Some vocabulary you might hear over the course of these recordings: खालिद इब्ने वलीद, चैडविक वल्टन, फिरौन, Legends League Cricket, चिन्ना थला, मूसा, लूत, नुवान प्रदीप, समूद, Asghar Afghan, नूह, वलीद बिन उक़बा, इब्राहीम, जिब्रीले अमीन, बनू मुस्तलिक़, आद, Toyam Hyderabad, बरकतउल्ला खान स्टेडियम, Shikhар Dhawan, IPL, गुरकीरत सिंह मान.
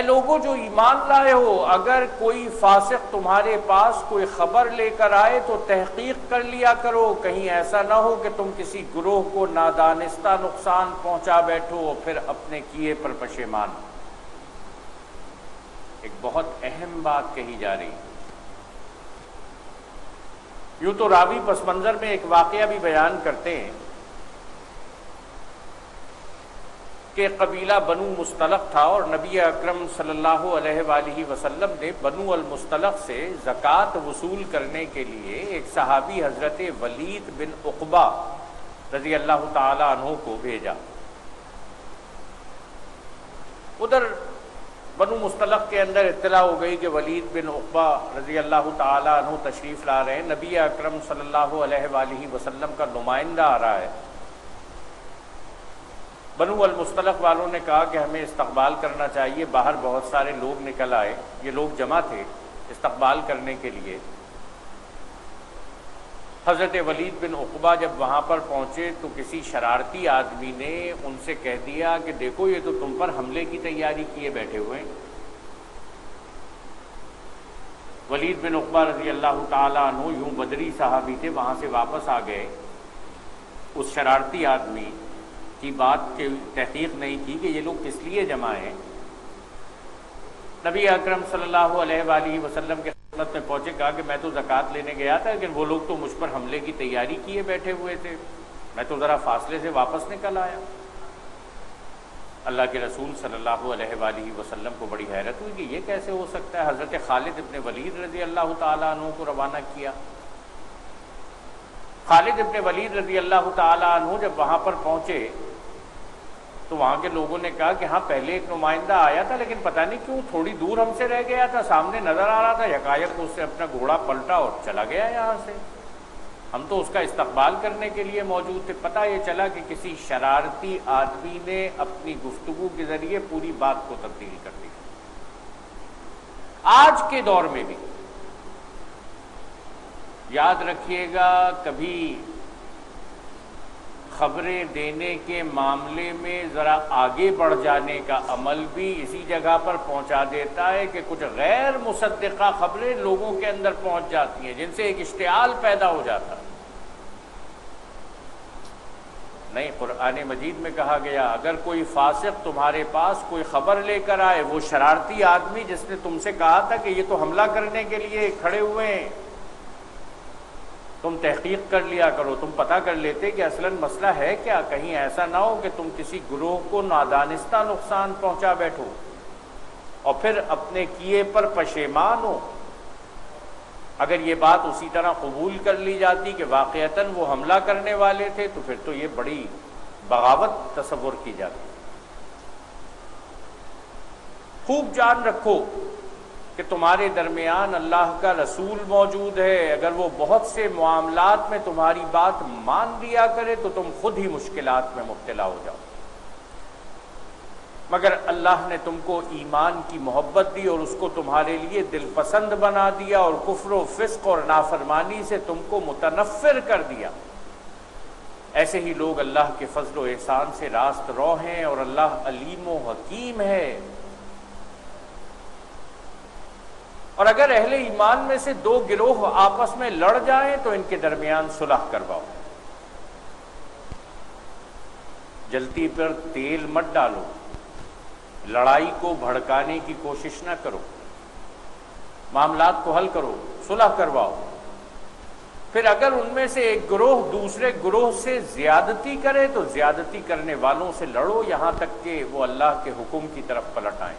ए लोगों जो ईमान लाए हो, अगर कोई फासिक तुम्हारे पास कोई खबर लेकर आए तो तहकीक कर लिया करो, कहीं ऐसा ना हो कि तुम किसी ग्रोह को नादानिस्ता नुकसान पहुंचा बैठो और फिर अपने किए पर पशेमान। एक बहुत अहम बात कही जा रही है। यूं तो रावी पस मंजर में एक वाकया भी बयान करते हैं कि कबीला बनू मुस्तलिक़ था और नबी अकरम सल्लल्लाहु अलैहि वसल्लम ने बनू अल मुस्तलिक़ से ज़कात वसूल करने के लिए एक सहाबी हज़रत वलीद बिन उक़बा रज़ी अल्लाह तआला अन्हु को भेजा। उधर बनू मुस्तलिक़ के अंदर इत्तला हो गई कि वलीद बिन उक़बा रज़ी अल्लाह तआला अन्हु तशरीफ़ ला रहे हैं, नबी अकरम सल्लल्लाहु अलैहि वसल्लम का नुमाइंदा आ रहा है। बनू अल मुस्तलिक़ वालों ने कहा कि हमें इस्तकबाल करना चाहिए। बाहर बहुत सारे लोग निकल आए, ये लोग जमा थे इस्तकबाल करने के लिए। हज़रत वलीद बिन उक़बा जब वहाँ पर पहुँचे तो किसी शरारती आदमी ने उनसे कह दिया कि देखो ये तो तुम पर हमले की तैयारी किए बैठे हुए हैं। वलीद बिन उक़बा रज़ी अल्लाह तआला अन्हु यूँ बदरी साहबी थे, वहाँ से वापस आ गए। उस शरारती आदमी की बात की तहक़ीक़ नहीं की कि ये लोग किस लिए जमा हैं। नबी अकरम सल्लल्लाहु अलैहि वसल्लम के खिदमत में पहुँचे, कहा कि मैं तो ज़कात लेने गया था लेकिन वो लोग तो मुझ पर हमले की तैयारी किए बैठे हुए थे, मैं तो ज़रा फासले से वापस निकल आया। अल्लाह के रसूल सल्लल्लाहु अलैहि वसल्लम को बड़ी हैरत हुई कि ये कैसे हो सकता है। हज़रत खालिद इब्ने वलीद रज़ी अल्लाह तआला अन्हु को रवाना किया। खालिद इब्ने वलीद रज़ी अल्लाह तआला अन्हु जब वहाँ पर पहुँचे तो वहाँ के लोगों ने कहा कि हाँ पहले एक नुमाइंदा आया था लेकिन पता नहीं क्यों थोड़ी दूर हमसे रह गया था, सामने नज़र आ रहा था, यकायक उससे अपना घोड़ा पलटा और चला गया यहाँ से। हम तो उसका इस्तकबाल करने के लिए मौजूद थे। पता ये चला कि किसी शरारती आदमी ने अपनी गुफ्तगू के ज़रिए पूरी बात को तब्दील कर दी। आज के दौर में भी याद रखिएगा, कभी खबरें देने के मामले में ज़रा आगे बढ़ जाने का अमल भी इसी जगह पर पहुंचा देता है कि कुछ गैर मुसद्दिक़ा खबरें लोगों के अंदर पहुंच जाती हैं जिनसे एक इश्तियाल पैदा हो जाता है। नहीं, कुरान मजीद में कहा गया अगर कोई फासिक तुम्हारे पास कोई खबर लेकर आए, वो शरारती आदमी जिसने तुमसे कहा था कि ये तो हमला करने के लिए खड़े हुए हैं, तुम तहकीक कर लिया करो, तुम पता कर लेते कि असलन मसला है क्या, कहीं ऐसा ना हो कि तुम किसी ग्रोह को नादानिस्ता नुकसान पहुंचा बैठो और फिर अपने किए पर पशेमान हो। अगर ये बात उसी तरह कबूल कर ली जाती कि वाक़यतन वो हमला करने वाले थे तो फिर तो ये बड़ी बगावत तस्वुर की जाती। खूब जान रखो कि तुम्हारे दरमियान अल्लाह का रसूल मौजूद है, अगर वो बहुत से मामलात में तुम्हारी बात मान लिया करे तो तुम खुद ही मुश्किलात में मुब्तला हो जाओ। मगर अल्लाह ने तुमको ईमान की मोहब्बत दी और उसको तुम्हारे लिए दिलपसंद बना दिया और कुफ्र व फिस्क और नाफरमानी से तुमको मुतनफ़िर कर दिया। ऐसे ही लोग अल्लाह के फजल व एहसान से रास्त रो हैं और अल्लाह अलीम व हकीम है। और अगर अहले ईमान में से दो गिरोह आपस में लड़ जाएं तो इनके दरमियान सुलह करवाओ। जलती पर तेल मत डालो, लड़ाई को भड़काने की कोशिश ना करो, मामलात को हल करो, सुलह करवाओ। फिर अगर उनमें से एक गिरोह दूसरे गिरोह से ज्यादती करे तो ज्यादती करने वालों से लड़ो यहां तक कि वो अल्लाह के हुक्म की तरफ पलट आए।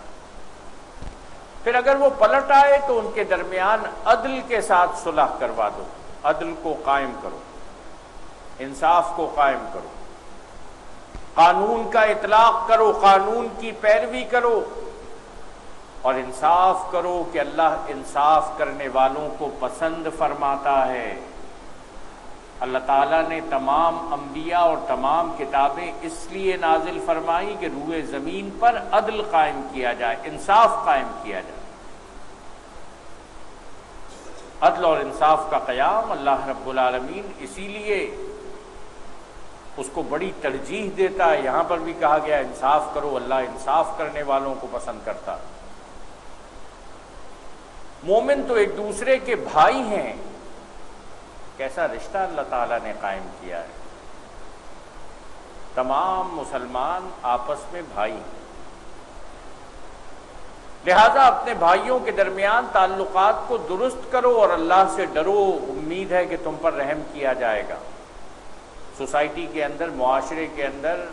फिर अगर वो पलट आए तो उनके दरमियान अदल के साथ सुलह करवा दो। अदल को कायम करो, इंसाफ को कायम करो, कानून का इतलाक करो, कानून की पैरवी करो और इंसाफ करो कि अल्लाह इंसाफ करने वालों को पसंद फरमाता है। अल्लाह ताला ने तमाम अंबिया और तमाम किताबें इसलिए नाजिल फरमाई कि रूए ज़मीन पर अदल कायम किया जाए, इंसाफ कायम किया जाए। अदल और इंसाफ का क़याम अल्लाह रब्बुल आलमीन इसीलिए उसको बड़ी तरजीह देता है। यहाँ पर भी कहा गया इंसाफ करो, अल्लाह इंसाफ करने वालों को पसंद करता है। मोमिन तो एक दूसरे के भाई हैं। कैसा रिश्ता अल्लाह ताला ने कायम किया है। तमाम मुसलमान आपस में भाई हैं, लिहाजा अपने भाइयों के दरमियान ताल्लुकात को दुरुस्त करो और अल्लाह से डरो। उम्मीद है कि तुम पर रहम किया जाएगा। सोसाइटी के अंदर, मुआशरे के अंदर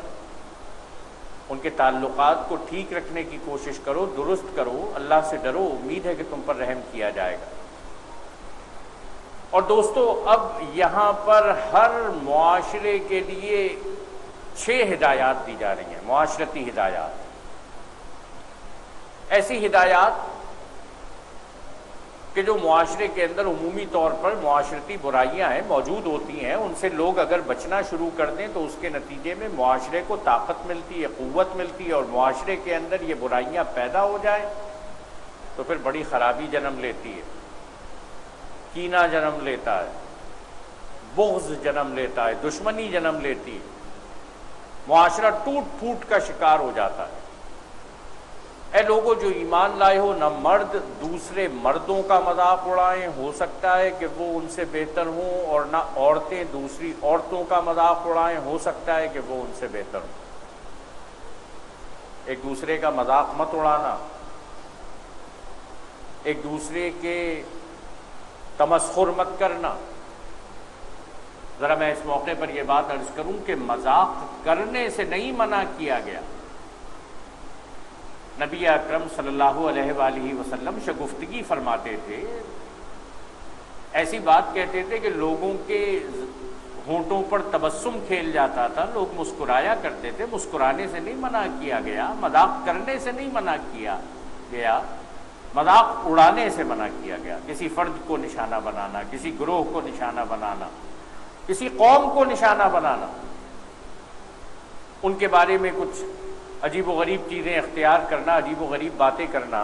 उनके ताल्लुकात को ठीक रखने की कोशिश करो, दुरुस्त करो, अल्लाह से डरो, उम्मीद है कि तुम पर रहम किया जाएगा। और दोस्तों, अब यहाँ पर हर मुआशरे के लिए 6 हिदायत दी जा रही हैं, मुआशरती हिदायत। ऐसी हिदायत कि जो मुआशरे के अंदर उमूमी तौर पर मुआशरती बुराइयां हैं, मौजूद होती हैं, उनसे लोग अगर बचना शुरू कर दें तो उसके नतीजे में मुआशरे को ताकत मिलती है, क़ुव्वत मिलती है। और मुआशरे के अंदर ये बुराइयां पैदा हो जाए तो फिर बड़ी ख़राबी जन्म लेती है, कीना जन्म लेता है, बुग़्ज़ जन्म लेता है, दुश्मनी जन्म लेती है, मुआशरा टूट फूट का शिकार हो जाता है। ऐ लोगों जो ईमान लाए हो, न मर्द दूसरे मर्दों का मजाक उड़ाएं, हो सकता है कि वो उनसे बेहतर हों, और न औरतें दूसरी औरतों का मजाक उड़ाएं, हो सकता है कि वो उनसे बेहतर हों। एक दूसरे का मजाक मत उड़ाना, एक दूसरे के तमस्खुर मत करना। ज़रा मैं इस मौके पर यह बात अर्ज़ करूं कि मजाक करने से नहीं मना किया गया। नबी अकरम सल्लल्लाहु अलैहि वसल्लम शगुफ्तगी फरमाते थे, ऐसी बात कहते थे कि लोगों के होंठों पर तबस्सुम खेल जाता था, लोग मुस्कुराया करते थे। मुस्कुराने से नहीं मना किया गया, मजाक करने से नहीं मना किया गया, मजाक उड़ाने से मना किया गया। किसी फ़र्द को निशाना बनाना, किसी ग्रोह को निशाना बनाना, किसी कौम को निशाना बनाना, उनके बारे में कुछ अजीब गरीब चीज़ें इख्तियार करना, अजीब गरीब बातें करना।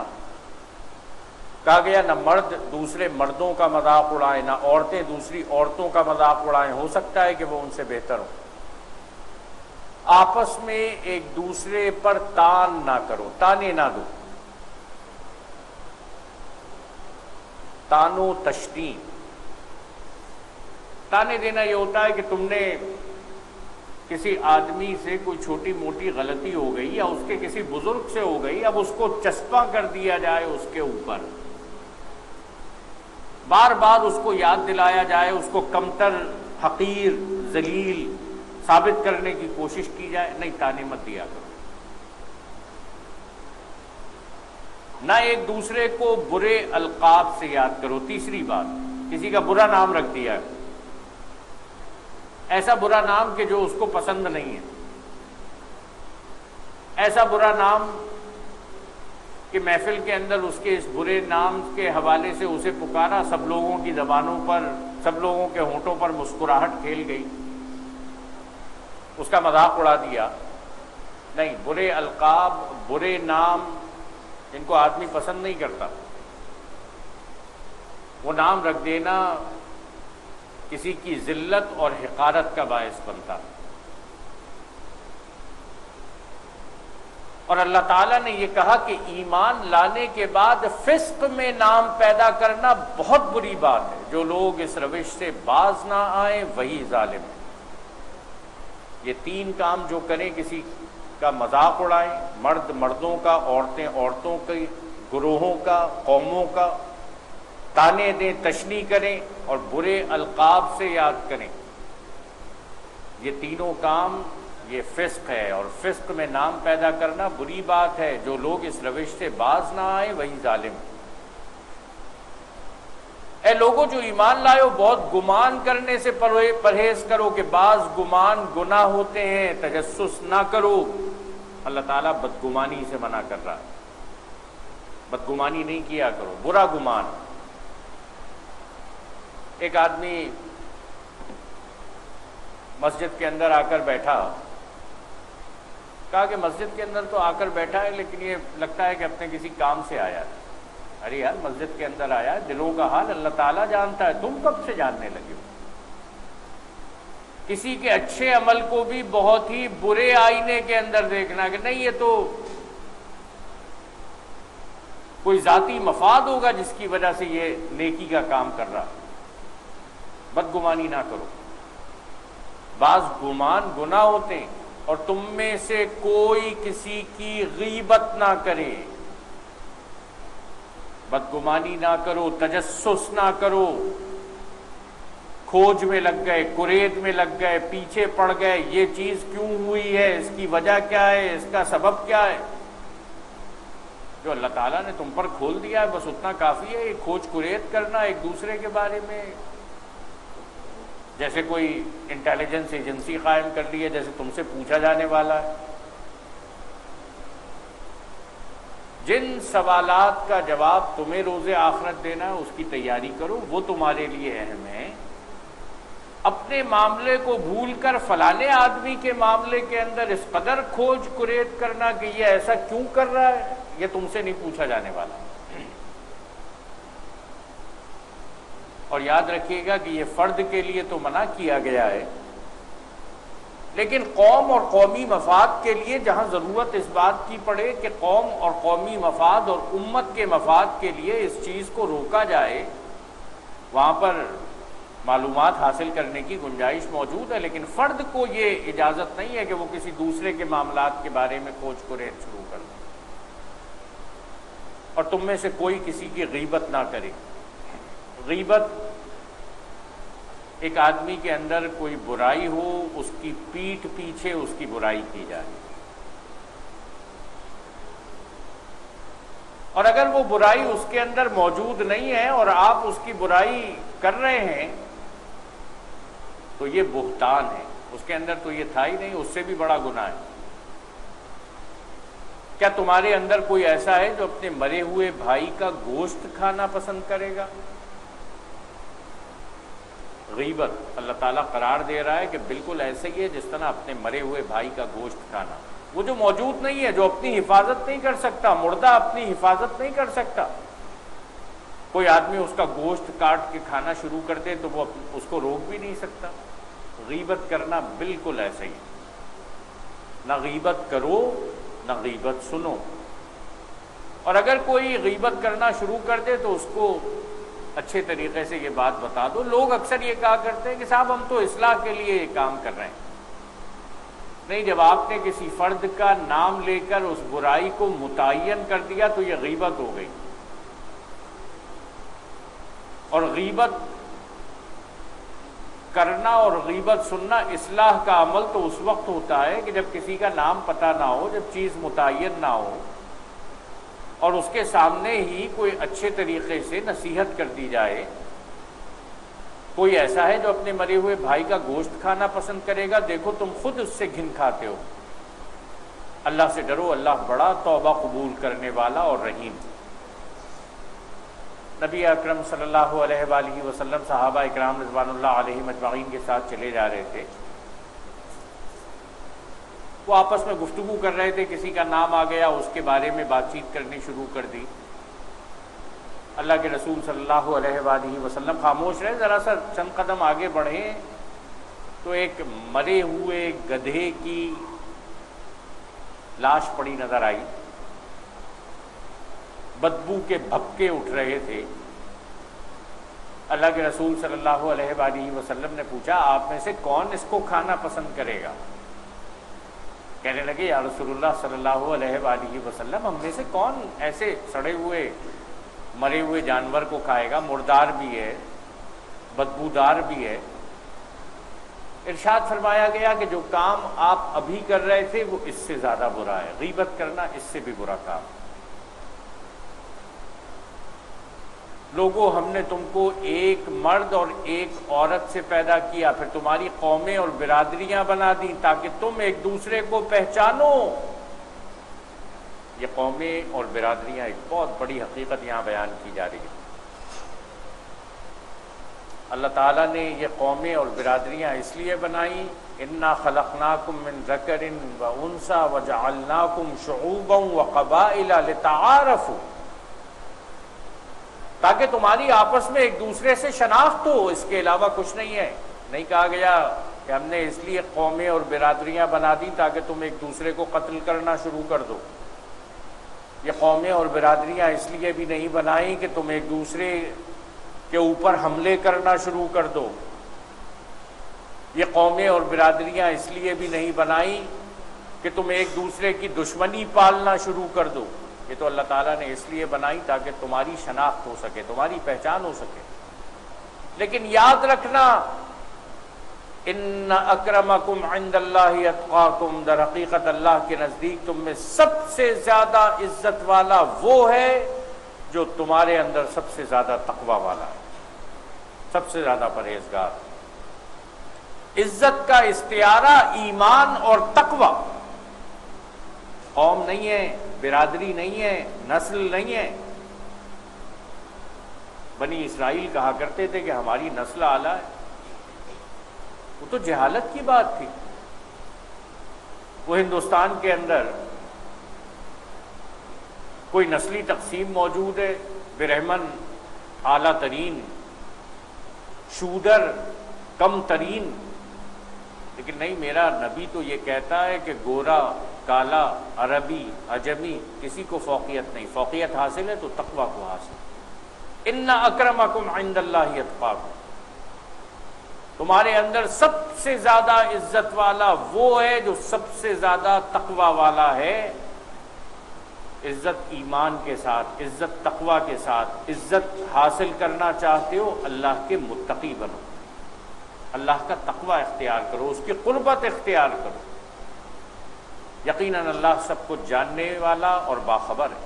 कहा गया न मर्द दूसरे मर्दों का मजाक उड़ाएं, ना औरतें दूसरी औरतों का मजाक उड़ाएं, हो सकता है कि वो उनसे बेहतर हों। आपस में एक दूसरे पर तान ना करो, ताने ना दो। तानो तशदीद, ताने देना ये होता है कि तुमने किसी आदमी से कोई छोटी मोटी गलती हो गई या उसके किसी बुजुर्ग से हो गई, अब उसको चस्पा कर दिया जाए उसके ऊपर, बार बार उसको याद दिलाया जाए, उसको कमतर, हकीर, जलील साबित करने की कोशिश की जाए। नहीं, ताने मत दिया करो, ना एक दूसरे को बुरे अलकाब से याद करो। तीसरी बात, किसी का बुरा नाम रख दिया, ऐसा बुरा नाम कि जो उसको पसंद नहीं है, ऐसा बुरा नाम कि महफिल के अंदर उसके इस बुरे नाम के हवाले से उसे पुकारा, सब लोगों की ज़बानों पर, सब लोगों के होंठों पर मुस्कुराहट खेल गई, उसका मजाक उड़ा दिया। नहीं, बुरे अलकाब, बुरे नाम, इनको आदमी पसंद नहीं करता। वो नाम रख देना किसी की जिल्लत और हिकारत का बायस बनता। और अल्लाह ताला ने यह कहा कि ईमान लाने के बाद फिस्क में नाम पैदा करना बहुत बुरी बात है। जो लोग इस रविश से बाज ना आए वही जालिम है। ये 3 काम जो करें, किसी का मजाक उड़ाएं, मर्द मर्दों का, औरतें औरतों के, ग्रोहों का, कौमों का, ताने दें, तशनी करें और बुरे अलकाब से याद करें, ये तीनों काम ये फिस्क है। और फिस्क में नाम पैदा करना बुरी बात है। जो लोग इस रविश से बाज ना आए वही जालिम। ऐ लोगों जो ईमान लाए हो, बहुत गुमान करने से परहेज करो कि बाज गुमान गुनाह होते हैं, तजस्सुस ना करो। अल्लाह ताला बदगुमानी से मना कर रहा है, बदगुमानी नहीं किया करो, बुरा गुमान। एक आदमी मस्जिद के अंदर आकर बैठा, कहा कि मस्जिद के अंदर तो आकर बैठा है लेकिन ये लगता है कि अपने किसी काम से आया है। अरे यार, मस्जिद के अंदर आया है, दिलों का हाल अल्लाह ताला जानता है, तुम कब से जानने लगे हो। किसी के अच्छे अमल को भी बहुत ही बुरे आईने के अंदर देखना कि नहीं ये तो कोई ज़ाती मफाद होगा जिसकी वजह से ये नेकी का काम कर रहा है। बदगुमानी ना करो, बाज़ गुमान गुनाह होते हैं। और तुम में से कोई किसी की गीबत ना करे, बदगुमानी ना करो, तजस्सुस ना करो। खोज में लग गए, कुरेद में लग गए, पीछे पड़ गए, ये चीज़ क्यों हुई है, इसकी वजह क्या है, इसका सबब क्या है। जो अल्लाह ताला ने तुम पर खोल दिया है बस उतना काफ़ी है। ये खोज कुरेद करना एक दूसरे के बारे में, जैसे कोई इंटेलिजेंस एजेंसी कायम कर ली है, जैसे तुमसे पूछा जाने वाला है। जिन सवालात का जवाब तुम्हें रोज़े आखिरत देना है उसकी तैयारी करो, वो तुम्हारे लिए अहम है। अपने मामले को भूलकर फलाने आदमी के मामले के अंदर इस कदर खोज कुरेद करना कि ये ऐसा क्यों कर रहा है, ये तुमसे नहीं पूछा जाने वाला। और याद रखिएगा कि ये फ़र्द के लिए तो मना किया गया है, लेकिन कौम और कौमी मफाद के लिए जहाँ ज़रूरत इस बात की पड़े कि कौम और कौमी मफाद और उम्मत के मफाद के लिए इस चीज़ को रोका जाए, वहाँ पर मालूमात हासिल करने की गुंजाइश मौजूद है। लेकिन फ़र्द को ये इजाज़त नहीं है कि वो किसी दूसरे के मामलात के बारे में खोज कुरेद शुरू कर दे। और तुम में से कोई किसी की गीबत ना करे। गीबत एक आदमी के अंदर कोई बुराई हो, उसकी पीठ पीछे उसकी बुराई की जाए, और अगर वो बुराई उसके अंदर मौजूद नहीं है और आप उसकी बुराई कर रहे हैं तो ये बुहतान है। उसके अंदर तो ये था ही नहीं, उससे भी बड़ा गुनाह है। क्या तुम्हारे अंदर कोई ऐसा है जो अपने मरे हुए भाई का गोश्त खाना पसंद करेगा? गीबत अल्लाह ताला करार दे रहा है कि बिल्कुल ऐसे ही है जिस तरह अपने मरे हुए भाई का गोश्त खाना। वो जो मौजूद नहीं है, जो अपनी हिफाजत नहीं कर सकता, मुर्दा अपनी हिफाजत नहीं कर सकता, कोई आदमी उसका गोश्त काट के खाना शुरू कर दे तो वो उसको रोक भी नहीं सकता। गीबत करना बिल्कुल ऐसे ही, ना गीबत करो ना गीबत सुनो। और अगर कोई गीबत करना शुरू कर दे तो उसको अच्छे तरीके से ये बात बता दो। लोग अक्सर ये कहा करते हैं कि साहब हम तो इस्लाह के लिए ये काम कर रहे हैं। नहीं, जब आपने किसी फ़र्द का नाम लेकर उस बुराई को मुतय्यन कर दिया तो ये गीबत हो गई। और गीबत करना और गीबत सुनना, इस्लाह का अमल तो उस वक्त होता है कि जब किसी का नाम पता ना हो, जब चीज़ मुतय्यन ना हो और उसके सामने ही कोई अच्छे तरीके से नसीहत कर दी जाए। कोई ऐसा है जो अपने मरे हुए भाई का गोश्त खाना पसंद करेगा? देखो तुम खुद उससे घिन खाते हो। अल्लाह से डरो, अल्लाह बड़ा तौबा कबूल करने वाला और रहीम। नबी अकरम सल्लल्लाहु अलैहि वसल्लम सहाबा इकराम रज़वानुल्लाह अलैहिम अजमईन के साथ चले जा रहे थे। वो आपस में गुफ्तगू कर रहे थे, किसी का नाम आ गया, उसके बारे में बातचीत करनी शुरू कर दी। अल्लाह के रसूल सल्लल्लाहु अलैहि वसल्लम खामोश रहे। ज़रा सा चंद कदम आगे बढ़े तो एक मरे हुए गधे की लाश पड़ी नज़र आई। बदबू के भपके उठ रहे थे। अल्लाह के रसूल सल्लल्लाहु अलैहि वसल्लम ने पूछा, आप में से कौन इसको खाना पसंद करेगा? कहने लगे, या रसूलुल्लाह सल्लल्लाहु अलैहि वसल्लम, हम में से कौन ऐसे सड़े हुए मरे हुए जानवर को खाएगा? मुर्दार भी है, बदबूदार भी है। इरशाद फरमाया गया कि जो काम आप अभी कर रहे थे वो इससे ज़्यादा बुरा है। गीबत करना इससे भी बुरा काम। लोगों, हमने तुमको एक मर्द और एक औरत से पैदा किया, फिर तुम्हारी कौमें और बिरादरियां बना दी ताकि तुम एक दूसरे को पहचानो। ये कौमें और बिरादरियां, एक बहुत बड़ी हकीकत यहाँ बयान की जा रही है। अल्लाह ताला ने ये कौमें और बिरादरियां इसलिए बनाई, इन्ना खलकनाकुम मिन ज़करिन व उन्सा व जअलनाकुम शुऊबन व क़बाइला लितआरफू, ताकि तुम्हारी आपस में एक दूसरे से शनाख्त हो। इसके अलावा कुछ नहीं है। नहीं कहा गया कि हमने इसलिए कौमें और बिरादरियां बना दी ताकि तुम एक दूसरे को कत्ल करना शुरू कर दो। ये कौमें और बिरादरियाँ इसलिए भी नहीं बनाई कि तुम एक दूसरे के ऊपर हमले करना शुरू कर दो। ये कौमें और बिरादरियाँ इसलिए भी नहीं बनाई कि तुम एक दूसरे की दुश्मनी पालना शुरू कर दो। ये तो अल्लाह ताला ने इसलिए बनाई ताकि तुम्हारी शनाख्त हो सके, तुम्हारी पहचान हो सके। लेकिन याद रखना, इन्ना अक्रमकुम इंदल्लाहि अत्काकुम, दर हकीकत अल्लाह के नज़दीक तुम में सबसे ज़्यादा इज्जत वाला वो है जो तुम्हारे अंदर सबसे ज़्यादा तकवा वाला है, सबसे ज़्यादा परहेजगार। इज्जत का इस्तियारा ईमान और तकवा। कौम नहीं है, बिरादरी नहीं है, नस्ल नहीं है। बनी इसराइल कहा करते थे कि हमारी नस्ल आला है। वो तो जहालत की बात थी। वो हिंदुस्तान के अंदर कोई नस्ली तकसीम मौजूद है, बिरहमन आला तरीन, शूदर कम तरीन। लेकिन नहीं, मेरा नबी तो ये कहता है कि गोरा, काला, अरबी, अजमी किसी को फौकियत नहीं। फौकियत हासिल है तो तकवा को हासिल। इन्ना अक्रमकुम इंदल्लाहि अत्काकुम, तुम्हारे अंदर सबसे ज्यादा इज्जत वाला वो है जो सबसे ज्यादा तकवा वाला है। इज्जत ईमान के साथ, इज्जत तकवा के साथ। इज्जत हासिल करना चाहते हो, अल्लाह के मुत्तकी बनो, अल्लाह का तकवा इख्तियार करो, उसकी कुर्बत इख्तियार करो। यकीनन अल्लाह सब कुछ जानने वाला और बाखबर है।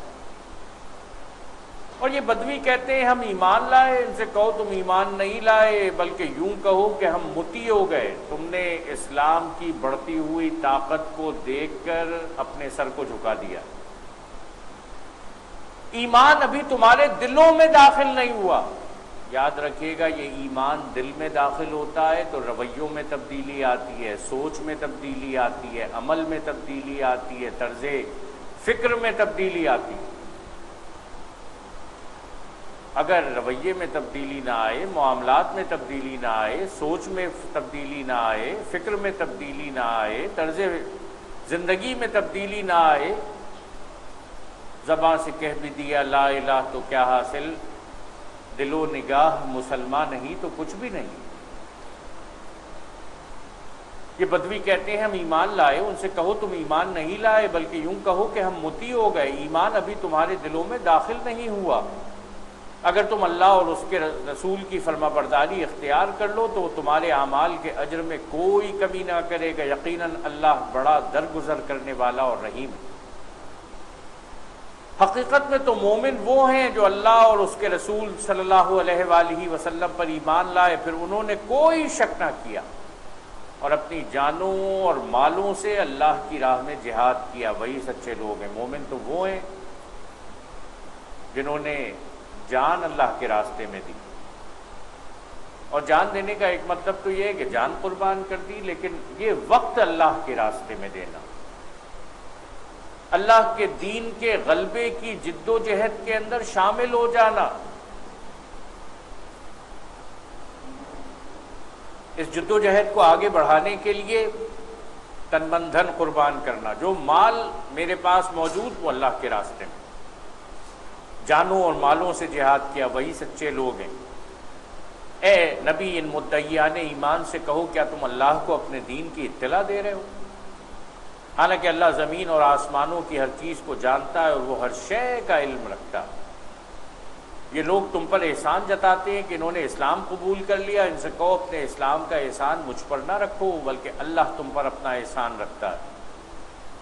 और ये बदवी कहते हैं हम ईमान लाए, इनसे कहो तुम ईमान नहीं लाए, बल्कि यूं कहो कि हम मुती हो गए। तुमने इस्लाम की बढ़ती हुई ताकत को देखकर अपने सर को झुका दिया। ईमान अभी तुम्हारे दिलों में दाखिल नहीं हुआ। याद रखिएगा, ये ईमान दिल में दाखिल होता है तो रवैयों में तब्दीली आती है, सोच में तब्दीली आती है, अमल में तब्दीली आती है, तर्ज फिक्र में तब्दीली आती है। अगर रवैये में तब्दीली ना आए, मामलात में तब्दीली ना आए, सोच में तब्दीली ना आए, फिक्र में तब्दीली ना आए, तर्ज ज़िंदगी में तब्दीली ना आए, ज़बां से कह भी दिया ला इलाह तो क्या हासिल, दिलो निगाह मुसलमान नहीं तो कुछ भी नहीं। ये बदवी कहते हैं हम ईमान लाए, उनसे कहो तुम ईमान नहीं लाए, बल्कि यूं कहो कि हम मुती हो गए। ईमान अभी तुम्हारे दिलों में दाखिल नहीं हुआ। अगर तुम अल्लाह और उसके रसूल की फरमाबरदारी इख्तियार कर लो तो तुम्हारे आमाल के अजर में कोई कमी ना करेगा। यकीनन अल्लाह बड़ा दरगुजर करने वाला और रहीम है। हकीकत में तो मोमिन वो हैं जो अल्लाह और उसके रसूल सल्लल्लाहु अलैहि वसल्लम पर ईमान लाए, फिर उन्होंने कोई शक ना किया और अपनी जानों और मालों से अल्लाह की राह में जिहाद किया। वही सच्चे लोग हैं। मोमिन तो वो हैं जिन्होंने जान अल्लाह के रास्ते में दी। और जान देने का एक मतलब तो ये है कि जान कुर्बान कर दी, लेकिन ये वक्त अल्लाह के रास्ते में देना, अल्लाह के दीन के गलबे की जिद्दोजहद के अंदर शामिल हो जाना। इस जिद्दोजहद को आगे बढ़ाने के लिए तन मन धन कुर्बान करना। जो माल मेरे पास मौजूद वो अल्लाह के रास्ते में, जानों और मालों से जिहाद किया। वही सच्चे लोग हैं। ए नबी, इन मुद्दईयाने ईमान से कहो क्या तुम अल्लाह को अपने दीन की इत्तला दे रहे हो? हालांकि अल्लाह ज़मीन और आसमानों की हर चीज़ को जानता है और वो हर शय का इल्म रखता है। ये लोग तुम पर एहसान जताते हैं कि इन्होंने इस्लाम कबूल कर लिया। इनसे कहो अपने इस्लाम का एहसान मुझ पर ना रखो, बल्कि अल्लाह तुम पर अपना एहसान रखता है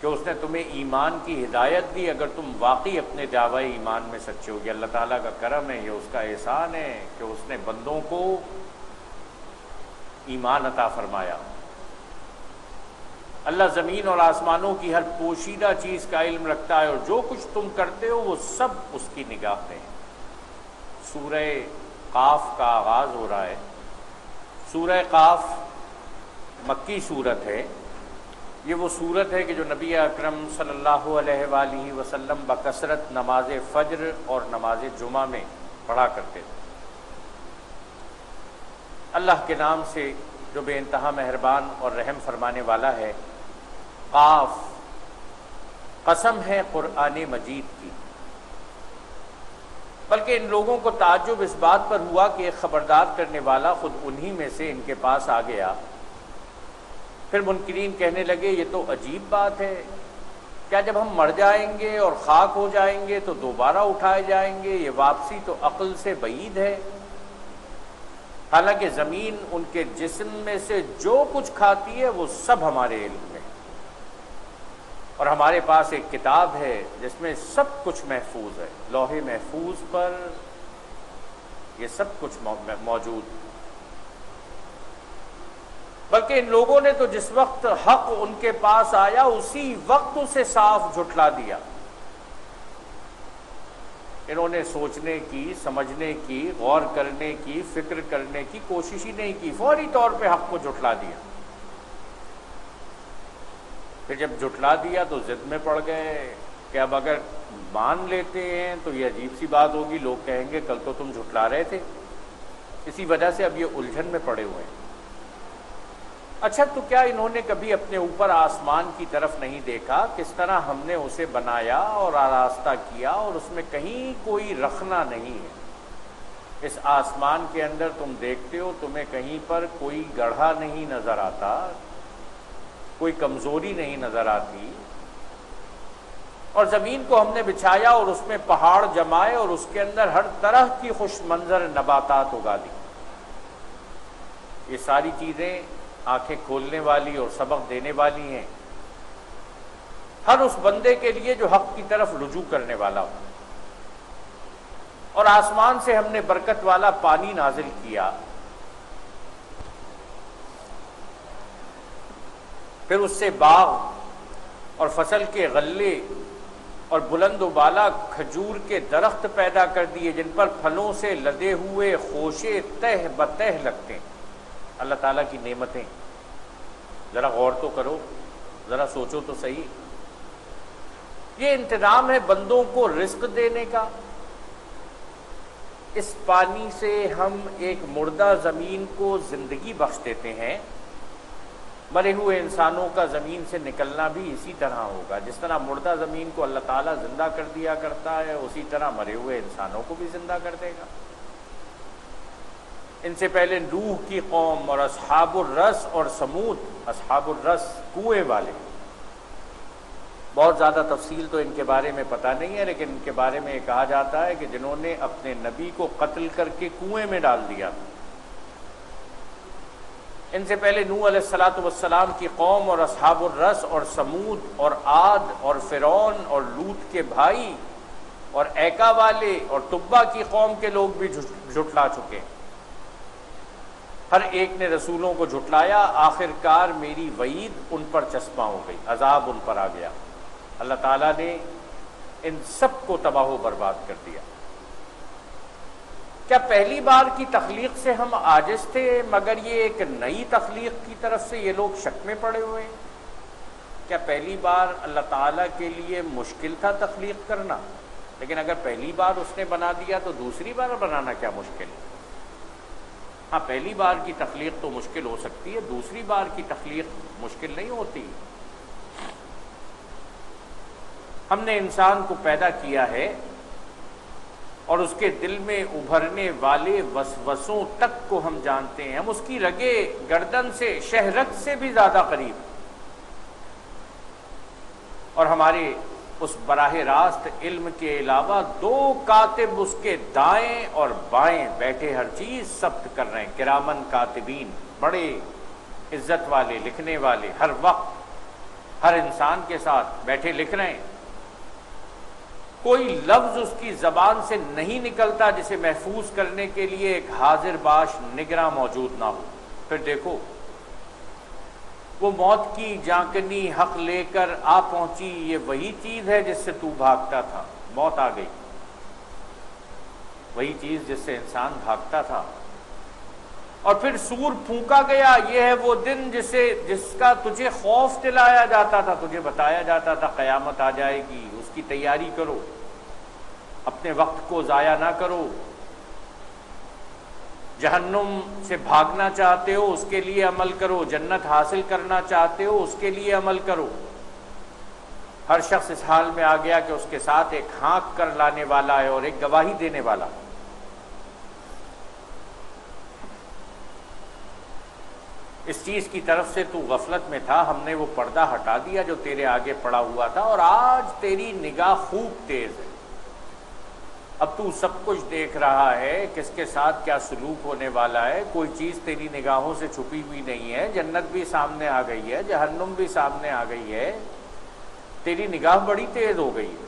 कि उसने तुम्हें ईमान की हिदायत दी। अगर तुम वाकई अपने दावे ईमान में सच्चे हो। ये अल्लाह ताला का करम है, ये उसका एहसान है कि उसने बंदों को ईमान अता फरमाया। अल्लाह ज़मीन और आसमानों की हर पोशीदा चीज़ का इल्म रखता है और जो कुछ तुम करते हो वो सब उसकी निगाह में है। सूरह काफ का आगाज़ हो रहा है। सूरह काफ मक्की सूरत है। ये वो सूरत है कि जो नबी अकरम सल्लल्लाहु अलैहि वसल्लम बकसरत नमाज फज्र और नमाज जुमा में पढ़ा करते थे। अल्लाह के नाम से जो बेइंतहा मेहरबान और रहम फरमाने वाला है। काफ कसम है कुरान मजीद की। बल्कि इन लोगों को ताज्जुब इस बात पर हुआ कि एक ख़बरदार करने वाला ख़ुद उन्हीं में से इनके पास आ गया। फिर मुनकिरीन कहने लगे ये तो अजीब बात है, क्या जब हम मर जाएंगे और खाक हो जाएंगे तो दोबारा उठाए जाएंगे? ये वापसी तो अक्ल से बईद है। हालांकि ज़मीन उनके जिस्म में से जो कुछ खाती है वो सब हमारे इल्म में, और हमारे पास एक किताब है जिसमें सब कुछ महफूज है, लौहे महफूज पर ये सब कुछ मौजूद। बल्कि इन लोगों ने तो जिस वक्त हक उनके पास आया उसी वक्त उसे साफ झुठला दिया। इन्होंने सोचने की, समझने की, गौर करने की, फिक्र करने की कोशिश ही नहीं की, फौरी तौर पे हक को झुठला दिया। फिर जब झुठला दिया तो जिद में पड़ गए कि अब अगर मान लेते हैं तो ये अजीब सी बात होगी, लोग कहेंगे कल तो तुम झुठला रहे थे। इसी वजह से अब ये उलझन में पड़े हुए हैं। अच्छा, तो क्या इन्होंने कभी अपने ऊपर आसमान की तरफ नहीं देखा किस तरह हमने उसे बनाया और आरास्ता किया और उसमें कहीं कोई रखना नहीं है? इस आसमान के अंदर तुम देखते हो, तुम्हें कहीं पर कोई गढ़ा नहीं नजर आता, कोई कमजोरी नहीं नजर आती। और ज़मीन को हमने बिछाया और उसमें पहाड़ जमाए और उसके अंदर हर तरह की खुश मंजर नबातात उगा दी। ये सारी चीज़ें आंखें खोलने वाली और सबक देने वाली हैं हर उस बंदे के लिए जो हक की तरफ रुजू करने वाला हो। और आसमान से हमने बरकत वाला पानी नाजिल किया, फिर उससे बाग और फसल के गल्ले और बुलंद वाला खजूर के दरख्त पैदा कर दिए जिन पर फलों से लदे हुए खोशे तह बतह लगते हैं। अल्लाह ताला की नेमतें ज़रा गौर तो करो, ज़रा सोचो तो सही। ये इंतज़ाम है बंदों को रिस्क देने का। इस पानी से हम एक मुर्दा ज़मीन को ज़िंदगी बख्श देते हैं। मरे हुए इंसानों का ज़मीन से निकलना भी इसी तरह होगा। जिस तरह मुर्दा ज़मीन को अल्लाह ताला ज़िंदा कर दिया करता है, उसी तरह मरे हुए इंसानों को भी ज़िंदा कर देगा। इनसे पहले नूह की कौम और असहाबुर्रस और समूद, असहाबुर्रस कुएँ वाले, बहुत ज़्यादा तफसील तो इनके बारे में पता नहीं है, लेकिन इनके बारे में कहा जाता है कि जिन्होंने अपने नबी को कत्ल करके कुएँ में डाल दिया। इनसे पहले नूह अलैहिस्सलाम की कौम और असहाबुर्रस और समूद और आद और फिरौन और लूत के भाई और ऐका वाले और तुब्बा की कौम के लोग भी झुठला चुके। हर एक ने रसूलों को झुठलाया। आखिरकार मेरी वईद उन पर चस्पा हो गई, अजाब उन पर आ गया। अल्लाह ताला ने इन सब को तबाह बर्बाद कर दिया। क्या पहली बार की तख्लीक से हम आजिज़ थे, मगर ये एक नई तख्लीक की तरफ से ये लोग शक में पड़े हुए हैं? क्या पहली बार अल्लाह ताला के लिए मुश्किल था तख्लीक करना? लेकिन अगर पहली बार उसने बना दिया तो दूसरी बार बनाना क्या मुश्किल है? हाँ, पहली बार की तख्लीक तो मुश्किल हो सकती है, दूसरी बार की तख्लीक मुश्किल नहीं होती। हमने इंसान को पैदा किया है और उसके दिल में उभरने वाले वसवसों तक को हम जानते हैं। हम उसकी रगे गर्दन से, शहरत से भी ज़्यादा करीब, और हमारे उस बराह रास्त इल्म के अलावा दो कातिब उसके दाएं और बाएं बैठे हर चीज़ सब्त कर रहे हैं। किरामन कातिबीन, बड़े इज्जत वाले लिखने वाले, हर वक्त हर इंसान के साथ बैठे लिख रहे हैं। कोई लफ्ज़ उसकी ज़बान से नहीं निकलता जिसे महफूज करने के लिए एक हाजिर बाश निगरां मौजूद ना हो। फिर देखो, वो मौत की जांकनी हक लेकर आ पहुंची। ये वही चीज़ है जिससे तू भागता था, मौत आ गई। वही चीज़ जिससे इंसान भागता था। और फिर सूर फूंका गया। ये है वो दिन जिसका तुझे खौफ दिलाया जाता था, तुझे बताया जाता था क़यामत आ जाएगी, उसकी तैयारी करो, अपने वक्त को ज़ाया ना करो। जहन्नुम से भागना चाहते हो, उसके लिए अमल करो। जन्नत हासिल करना चाहते हो, उसके लिए अमल करो। हर शख्स इस हाल में आ गया कि उसके साथ एक हाँक कर लाने वाला है और एक गवाही देने वाला है। इस चीज़ की तरफ से तू गफलत में था, हमने वो पर्दा हटा दिया जो तेरे आगे पड़ा हुआ था और आज तेरी निगाह खूब तेज़ है। अब तू सब कुछ देख रहा है, किसके साथ क्या सलूक होने वाला है, कोई चीज़ तेरी निगाहों से छुपी हुई नहीं है। जन्नत भी सामने आ गई है, जहन्नुम भी सामने आ गई है, तेरी निगाह बड़ी तेज़ हो गई है।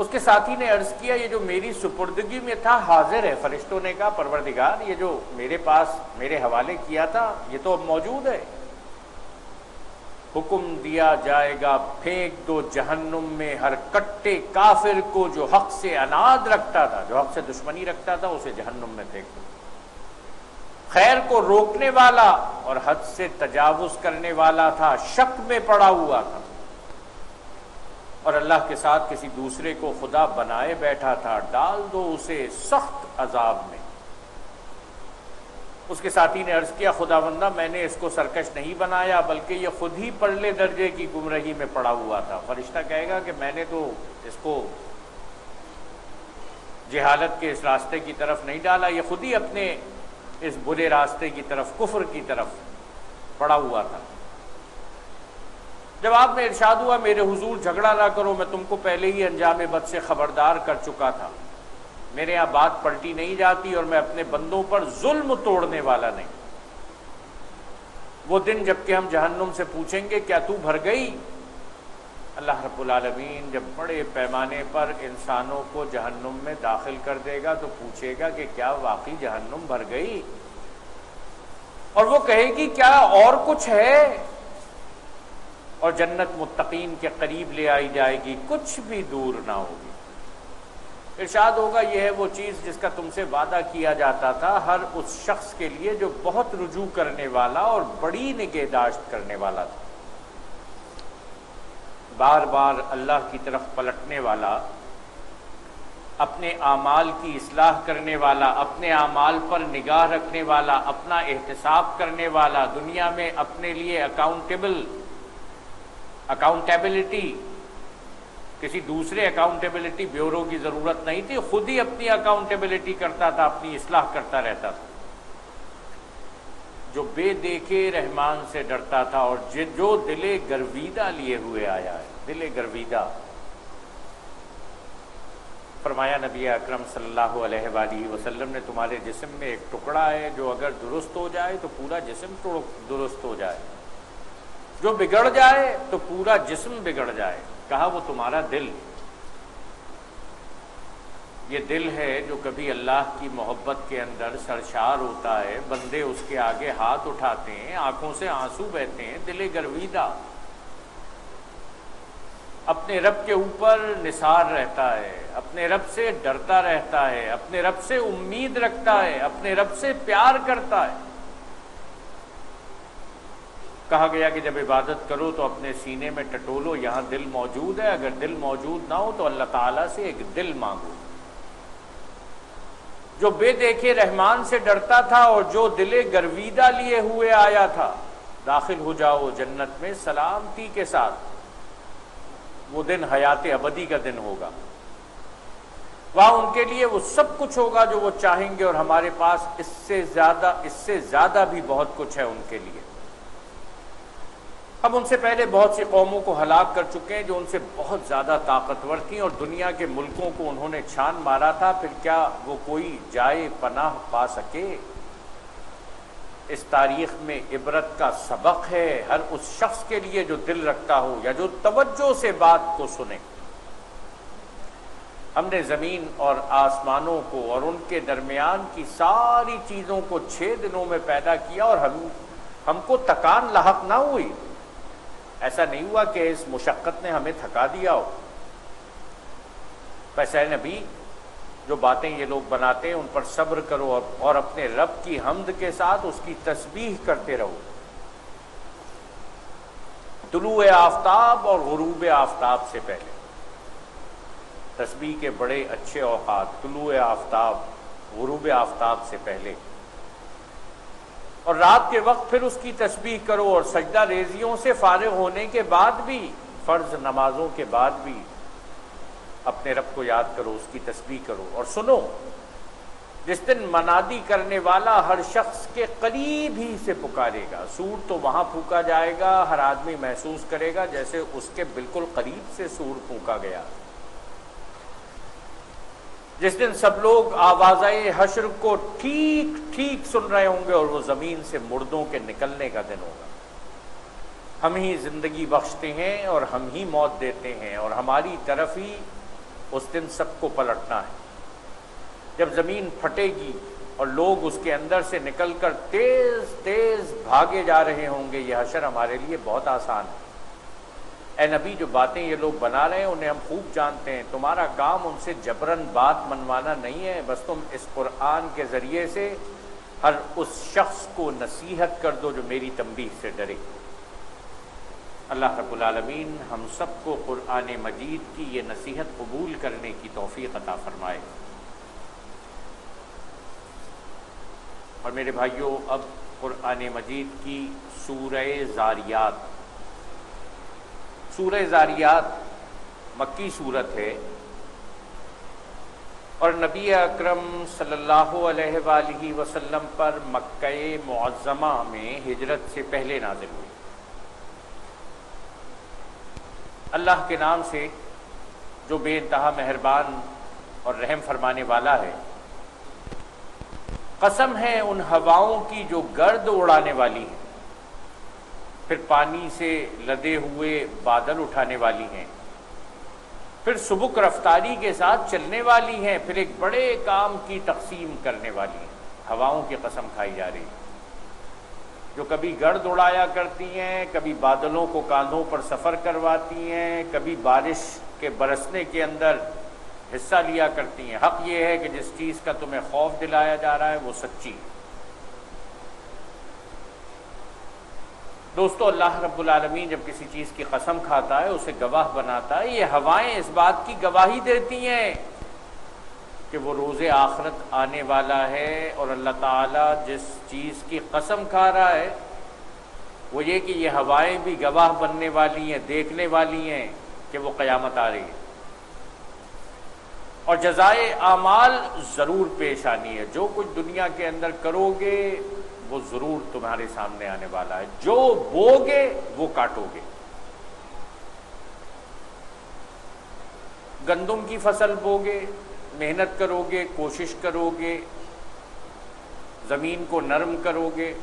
उसके साथी ने अर्ज़ किया, ये जो मेरी सुपुर्दगी में था हाजिर है। फरिश्तों ने कहा, परवरदिगार, ये जो मेरे पास मेरे हवाले किया था ये तो अब मौजूद है। हुक्म दिया जाएगा, फेंक दो जहन्नुम में हर कट्टे काफिर को जो हक से अनाद रखता था, जो हक से दुश्मनी रखता था, उसे जहन्नुम में फेंक दो। खैर को रोकने वाला और हद से तजावुज करने वाला था, शक में पड़ा हुआ था और अल्लाह के साथ किसी दूसरे को खुदा बनाए बैठा था, डाल दो उसे सख्त अजाब में। उसके साथी ने अर्ज किया, खुदावंदा मैंने इसको सरकश नहीं बनाया बल्कि ये खुद ही परले दर्जे की गुमराही में पड़ा हुआ था। फरिश्ता कहेगा कि मैंने तो इसको जहालत के इस रास्ते की तरफ नहीं डाला, ये खुद ही अपने इस बुरे रास्ते की तरफ, कुफ्र की तरफ पड़ा हुआ था। जब आपने इरशाद हुआ, मेरे हुजूर झगड़ा ना करो, मैं तुमको पहले ही अंजाम बद से खबरदार कर चुका था, मेरे यहाँ बात पलटी नहीं जाती और मैं अपने बंदों पर जुल्म तोड़ने वाला नहीं। वो दिन जबकि हम जहन्नुम से पूछेंगे क्या तू भर गई। अल्लाह रब्बुल आलमीन जब बड़े पैमाने पर इंसानों को जहन्नुम में दाखिल कर देगा तो पूछेगा कि क्या वाकई जहन्नुम भर गई, और वो कहेगी क्या और कुछ है, और जन्नत मुत्तकीन के करीब ले आई जाएगी, कुछ भी दूर ना होगी। इरशाद होगा, यह है वो चीज़ जिसका तुमसे वादा किया जाता था हर उस शख्स के लिए जो बहुत रुजू करने वाला और बड़ी निगहदाश्त करने वाला था, बार बार अल्लाह की तरफ पलटने वाला, अपने आमाल की इस्लाह करने वाला, अपने आमाल पर निगाह रखने वाला, अपना एहतसाब करने वाला, दुनिया में अपने लिए अकाउंटेबिलिटी, किसी दूसरे अकाउंटेबिलिटी ब्यूरो की ज़रूरत नहीं थी, खुद ही अपनी अकाउंटेबिलिटी करता था, अपनी इस्लाह करता रहता था, जो बेदेखे रहमान से डरता था और जो दिले गर्वीदा लिए हुए आया है, दिले गर्वीदा। फरमाया नबी अकरम सल्लल्लाहु अलैहि वसल्लम ने, तुम्हारे जिस्म में एक टुकड़ा है जो अगर दुरुस्त हो जाए तो पूरा जिस्म दुरुस्त हो जाए, जो बिगड़ जाए तो पूरा जिस्म बिगड़ जाए। कहा वो तुम्हारा दिल, ये दिल है जो कभी अल्लाह की मोहब्बत के अंदर सरशार होता है, बंदे उसके आगे हाथ उठाते हैं, आंखों से आंसू बहते हैं, दिले गर्वीदा अपने रब के ऊपर निसार रहता है, अपने रब से डरता रहता है, अपने रब से उम्मीद रखता है, अपने रब से प्यार करता है। कहा गया कि जब इबादत करो तो अपने सीने में टटोलो, यहाँ दिल मौजूद है, अगर दिल मौजूद ना हो तो अल्लाह ताला से एक दिल मांगो। जो बेदेखे रहमान से डरता था और जो दिले गर्वीदा लिए हुए आया था, दाखिल हो जाओ जन्नत में सलामती के साथ। वो दिन हयात अबदी का दिन होगा, वहाँ उनके लिए वो सब कुछ होगा जो वो चाहेंगे और हमारे पास इससे ज़्यादा भी बहुत कुछ है उनके लिए। हम उनसे पहले बहुत सी कौमों को हलाक कर चुके हैं जो उनसे बहुत ज़्यादा ताकतवर थीं और दुनिया के मुल्कों को उन्होंने छान मारा था, फिर क्या वो कोई जाए पनाह पा सके। इस तारीख़ में इबरत का सबक है हर उस शख्स के लिए जो दिल रखता हो या जो तवज्जो से बात को सुने। हमने ज़मीन और आसमानों को और उनके दरमियान की सारी चीज़ों को 6 दिनों में पैदा किया और हमको तकान लाहक ना हुई। ऐसा नहीं हुआ कि इस मुशक्क़त ने हमें थका दिया हो। बस ऐ नबी, जो बातें ये लोग बनाते हैं उन पर सब्र करो और अपने रब की हम्द के साथ उसकी तस्बीह करते रहो। तुलूए आफ्ताब और गुरूब आफ्ताब से पहले तस्बीह के बड़े अच्छे औक़ात, तुलूए आफ्ताब गुरूब आफ्ताब से पहले, और रात के वक्त फिर उसकी तस्बीह करो और सजदा रेजियों से फारिग होने के बाद भी फ़र्ज़ नमाजों के बाद भी अपने रब को याद करो, उसकी तस्बीह करो। और सुनो, जिस दिन मनादी करने वाला हर शख्स के करीब ही से पुकारेगा, सूर तो वहाँ फूका जाएगा, हर आदमी महसूस करेगा जैसे उसके बिल्कुल करीब से सूर फूका गया। जिस दिन सब लोग आवाज़ाए हश्र को ठीक ठीक सुन रहे होंगे और वो ज़मीन से मुर्दों के निकलने का दिन होगा। हम ही ज़िंदगी बख्शते हैं और हम ही मौत देते हैं, और हमारी तरफ ही उस दिन सबको पलटना है। जब ज़मीन फटेगी और लोग उसके अंदर से निकलकर तेज़ तेज़ भागे जा रहे होंगे, यह हशर हमारे लिए बहुत आसान है। ए नबी, जो बातें ये लोग बना रहे हैं उन्हें हम खूब जानते हैं, तुम्हारा काम उनसे जबरन बात मनवाना नहीं है, बस तुम इस कुरान के ज़रिए से हर उस शख्स को नसीहत कर दो जो मेरी तंबीह से डरे। अल्लाह रब्बुल आलमीन हम सबको कुरान मजीद की ये नसीहत कबूल करने की तौफीक अता फरमाए। और मेरे भाइयों, अब कुरान मजीद की सूरह ज़ारियात मक्की सूरत है, और नबी अकरम सल्लल्लाहु अलैहि वसल्लम पर मक्के मुअज़्ज़मा में हिजरत से पहले नाज़िल हुई। अल्लाह के नाम से जो बेइंतहा मेहरबान और रहम फरमाने वाला है। कसम है उन हवाओं की जो गर्द उड़ाने वाली है, फिर पानी से लदे हुए बादल उठाने वाली हैं, फिर सुबुक रफ्तारी के साथ चलने वाली हैं, फिर एक बड़े काम की तकसीम करने वाली हैं। हवाओं की कसम खाई जा रही है, जो कभी गर्द उड़ाया करती हैं, कभी बादलों को कांधों पर सफ़र करवाती हैं, कभी बारिश के बरसने के अंदर हिस्सा लिया करती हैं। हक़ ये है कि जिस चीज़ का तुम्हें खौफ दिलाया जा रहा है वो सच्ची है। दोस्तों, अल्लाह रब्बुल आलमीन जब किसी चीज़ की कसम खाता है उसे गवाह बनाता है। ये हवाएं इस बात की गवाही देती हैं कि वो रोज़े आखरत आने वाला है, और अल्लाह ताला जिस चीज़ की कसम खा रहा है वो ये कि ये हवाएं भी गवाह बनने वाली हैं, देखने वाली हैं कि वो क़यामत आ रही है, और जज़ाए आमाल ज़रूर पेश आनी है। जो कुछ दुनिया के अंदर करोगे वो ज़रूर तुम्हारे सामने आने वाला है, जो बोगे वो काटोगे। गंदुम की फसल बोगे, मेहनत करोगे, कोशिश करोगे, ज़मीन को नरम करोगे,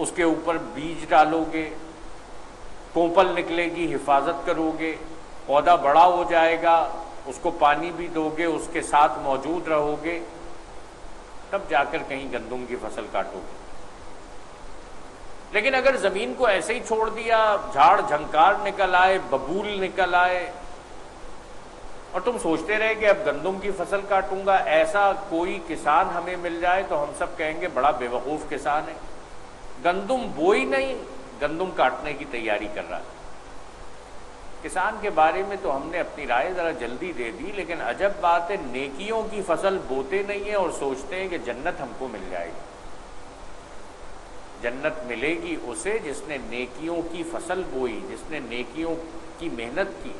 उसके ऊपर बीज डालोगे, कोंपल निकलेगी, हिफाजत करोगे, पौधा बड़ा हो जाएगा, उसको पानी भी दोगे, उसके साथ मौजूद रहोगे, तब जाकर कहीं गंदुम की फसल काटोगे। लेकिन अगर ज़मीन को ऐसे ही छोड़ दिया, झाड़ झंकार निकल आए, बबूल निकल आए, और तुम सोचते रहे कि अब गंदुम की फसल काटूंगा, ऐसा कोई किसान हमें मिल जाए तो हम सब कहेंगे बड़ा बेवकूफ़ किसान है, गंदुम बोई नहीं, गंदुम काटने की तैयारी कर रहा है। किसान के बारे में तो हमने अपनी राय ज़रा जल्दी दे दी, लेकिन अजब बात है, नेकियों की फसल बोते नहीं हैं और सोचते हैं कि जन्नत हमको मिल जाएगी। जन्नत मिलेगी उसे जिसने नेकियों की फसल बोई, जिसने नेकियों की मेहनत की,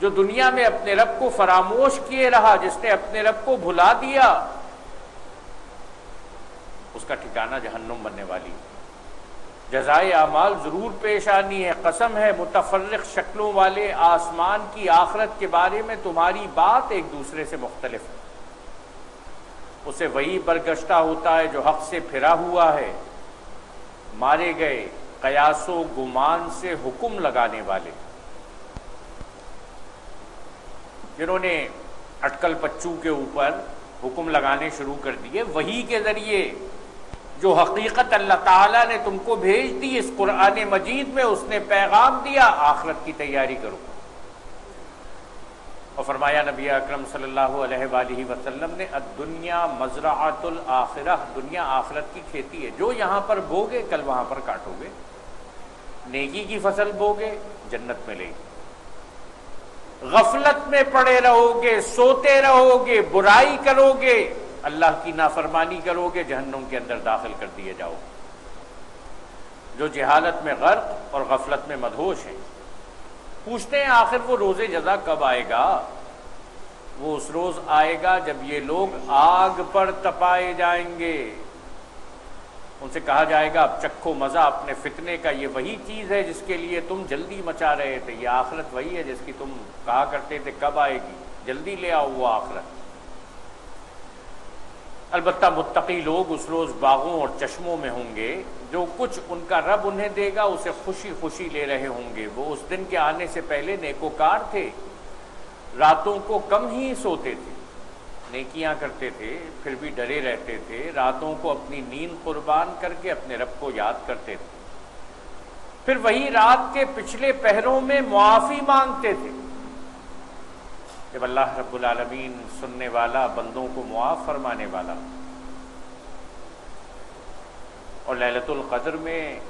जो दुनिया में अपने रब को फरामोश किए रहा, जिसने अपने रब को भुला दिया, उसका ठिकाना जहन्नुम बनने वाली है। जज़ाए आमाल ज़रूर पेश आनी है। कसम है मुतफर्रिक़ शक्लों वाले आसमान की, आखरत के बारे में तुम्हारी बात एक दूसरे से मुख्तलिफ है। उसे वही बरगश्ता होता है जो हक़ से फिरा हुआ है, मारे गए कयासो गुमान से हुक्म लगाने वाले, जिन्होंने अटकल पच्चू के ऊपर हुक्म लगाने शुरू कर दिए। वही के ज़रिए जो हकीकत अल्लाह ताला ने तुमको भेज दी इस कुरान मजीद में, उसने पैगाम दिया आखरत की तैयारी करो। और फरमाया नबी अकरम सल्लल्लाहु अलैहि वसल्लम ने, दुनिया मज़राअतुल आखिरह, दुनिया आखरत की खेती है, जो यहाँ पर बोगे कल वहाँ पर काटोगे। नेकी की फसल बोगे, जन्नत मिलेगी। गफलत में पड़े रहोगे, सोते रहोगे, बुराई करोगे, अल्लाह की नाफरमानी करोगे, जहन्नुम के अंदर दाखिल कर दिए जाओ। जो जहालत में गर्क और गफलत में मदहोश हैं। पूछते हैं आखिर वो रोज़े जज़ा कब आएगा? वो उस रोज़ आएगा जब ये लोग आग पर तपाए जाएंगे। उनसे कहा जाएगा अब चखो मज़ा अपने फितने का, ये वही चीज़ है जिसके लिए तुम जल्दी मचा रहे थे, ये आखिरत वही है जिसकी तुम कहा करते थे कब आएगी, जल्दी ले आओ वो आखिरत। अलबत्ता मुत्तकी लोग उस रोज़ बागों और चश्मों में होंगे, जो कुछ उनका रब उन्हें देगा उसे खुशी खुशी ले रहे होंगे। वो उस दिन के आने से पहले नेकोकार थे, रातों को कम ही सोते थे, नेकियां करते थे, फिर भी डरे रहते थे, रातों को अपनी नींद कुर्बान करके अपने रब को याद करते थे, फिर वही रात के पिछले पहरों में मुआफ़ी मांगते थे। जब अल्लाह रब्बुल आलमीन सुनने वाला, बंदों को मुआफ़ फरमाने वाला। और लैलतुल क़द्र में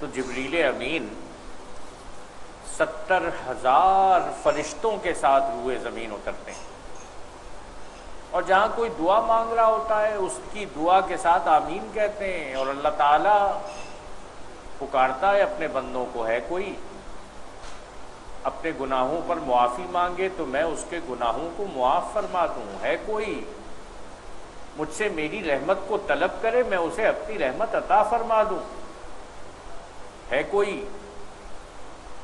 तो जिब्रीले अमीन 70,000 फरिश्तों के साथ हुए ज़मीन उतरते हैं, और जहाँ कोई दुआ मांग रहा होता है उसकी दुआ के साथ आमीन कहते हैं। और अल्लाह ताला पुकारता है अपने बंदों को, है कोई अपने गुनाहों पर मुआफ़ी मांगे तो मैं उसके गुनाहों को मुआफ़ फरमा दूँ, है कोई मुझसे मेरी रहमत को तलब करे मैं उसे अपनी रहमत अता फरमा दूँ, है कोई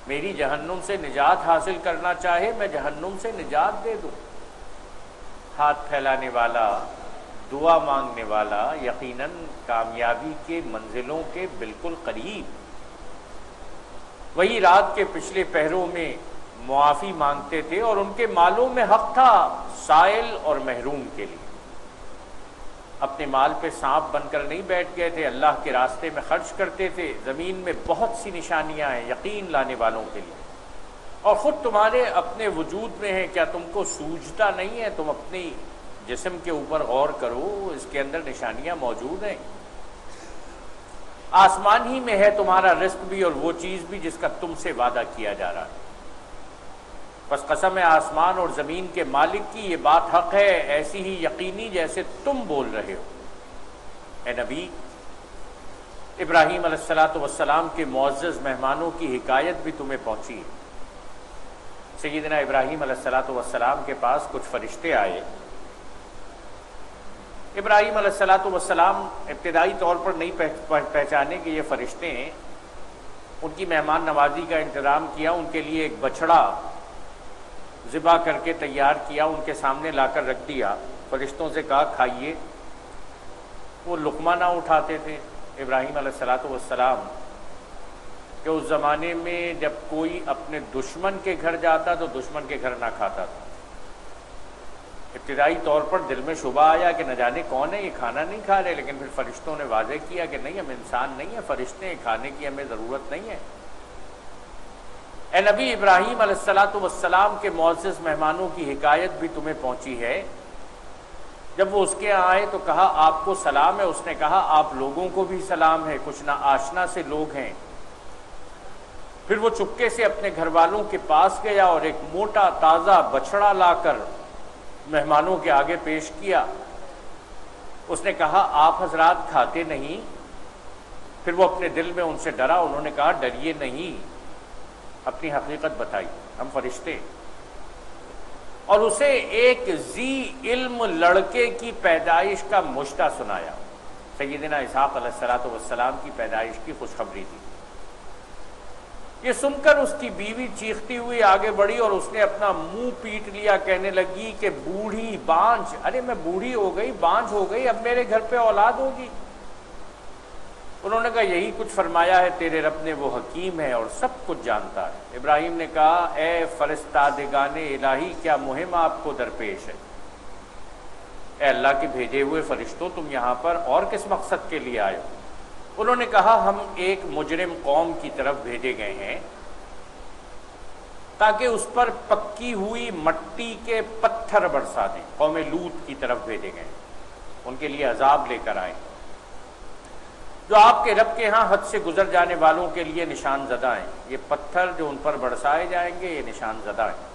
मेरी जहन्नुम से निजात हासिल करना चाहे मैं जहन्नुम से निजात दे दूँ। हाथ फैलाने वाला, दुआ मांगने वाला यकीनन कामयाबी के मंजिलों के बिल्कुल करीब। वही रात के पिछले पहरों में मुआफ़ी मांगते थे, और उनके मालों में हक था साइल और महरूम के लिए। अपने माल पे सांप बनकर नहीं बैठ गए थे, अल्लाह के रास्ते में खर्च करते थे। ज़मीन में बहुत सी निशानियाँ हैं यकीन लाने वालों के लिए, और ख़ुद तुम्हारे अपने वजूद में है, क्या तुमको सूझता नहीं है? तुम अपनी जिस्म के ऊपर गौर करो, इसके अंदर निशानियाँ मौजूद हैं। आसमान ही में है तुम्हारा रिस्क भी, और वो चीज़ भी जिसका तुमसे वादा किया जा रहा है। बस कसम है आसमान और ज़मीन के मालिक की, ये बात हक़ है ऐसी ही यकीनी जैसे तुम बोल रहे हो। ए नबी, इब्राहीम अलैहिस्सलातु वस्सलाम के मुअज़्ज़ज़ मेहमानों की हिकायत भी तुम्हें पहुँची है। सय्यदना इब्राहीम अलैहिस्सलातु वस्सलाम के पास कुछ फ़रिश्ते आए। इब्राहीम अलैहिस्सलातु वस्सलाम इब्तिदाई तौर पर नहीं पहचाने कि ये फ़रिश्ते हैं। उनकी मेहमान नवाजी का इंतज़ाम किया, उनके लिए एक बछड़ा ज़िबा करके तैयार किया, उनके सामने लाकर रख दिया। फरिश्तों से कहा खाइए, वो लुकमा ना उठाते थे। इब्राहीम अलैहिस्सलातु वस्सलाम के उस ज़माने में जब कोई अपने दुश्मन के घर जाता तो दुश्मन के घर ना खाता था। इब्तिदाई तौर पर दिल में शुबा आया कि न जाने कौन है, ये खाना नहीं खा रहे, लेकिन फिर फरिश्तों ने वादे किया कि नहीं, हम इंसान नहीं हैं, फरिश्ते हैं, खाने की हमें ज़रूरत नहीं है। ए नबी, इब्राहीम अलैहिस्सलातु वस्सलाम के मुअज़्ज़ज़ मेहमानों की हिकायत भी तुम्हें पहुंची है। जब वो उसके यहाँ आए तो कहा आपको सलाम है, उसने कहा आप लोगों को भी सलाम है, कुछ ना आशना से लोग हैं। फिर वो चुपके से अपने घर वालों के पास गया और एक मोटा ताज़ा बछड़ा लाकर मेहमानों के आगे पेश किया। उसने कहा आप हजरात खाते नहीं। फिर वो अपने दिल में उनसे डरा, उन्होंने कहा डरिए नहीं, अपनी हकीकत बताई, हम फरिश्ते। और उसे एक जी इल्म लड़के की पैदाइश का मुश्ता सुनाया। सय्यदना इसाफ अलैहिस्सलातु वस्सलाम की पैदाइश की खुशखबरी दी। ये सुनकर उसकी बीवी चीखती हुई आगे बढ़ी और उसने अपना मुंह पीट लिया, कहने लगी कि बूढ़ी बांझ, अरे मैं बूढ़ी हो गई, बांझ हो गई, अब मेरे घर पे औलाद होगी। उन्होंने कहा यही कुछ फरमाया है तेरे रब ने, वो हकीम है और सब कुछ जानता है। इब्राहीम ने कहा ए फरिश्तादिगाने इलाही, क्या मुहिम आपको दरपेश है? ए अल्लाह के भेजे हुए फरिश्तों, तुम यहाँ पर और किस मकसद के लिए आए हो? उन्होंने कहा हम एक मुजरिम कौम की तरफ भेजे गए हैं ताकि उस पर पक्की हुई मट्टी के पत्थर बरसा दें। कौम लूत की तरफ भेजे गए, उनके लिए अजाब लेकर आए, जो आपके रब के यहाँ हद से गुजर जाने वालों के लिए निशान ज़दा हैं। ये पत्थर जो उन पर बरसाए जाएंगे ये निशान ज़दा हैं।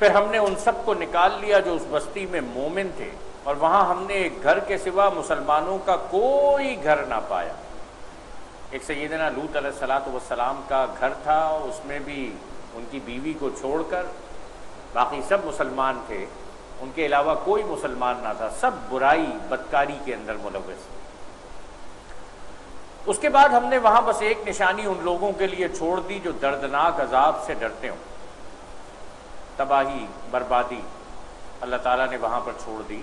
फिर हमने उन सब को निकाल लिया जो उस बस्ती में मोमिन थे, और वहाँ हमने एक घर के सिवा मुसलमानों का कोई घर ना पाया। एक सय्यदना लूत अलैहिस्सलातु वस्सलाम का घर था, उसमें भी उनकी बीवी को छोड़कर बाकी सब मुसलमान थे, उनके अलावा कोई मुसलमान ना था, सब बुराई बदकारी के अंदर मुलव्वस। उसके बाद हमने वहाँ बस एक निशानी उन लोगों के लिए छोड़ दी जो दर्दनाक अजाब से डरते हों। तबाही बर्बादी अल्लाह ताला ने वहाँ पर छोड़ दी।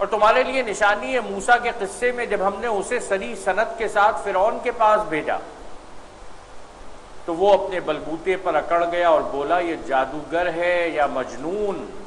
और तुम्हारे लिए निशानी है मूसा के किस्से में, जब हमने उसे सरी सनत के साथ फिरौन के पास भेजा तो वो अपने बलबूते पर अकड़ गया और बोला ये जादूगर है या मजनून,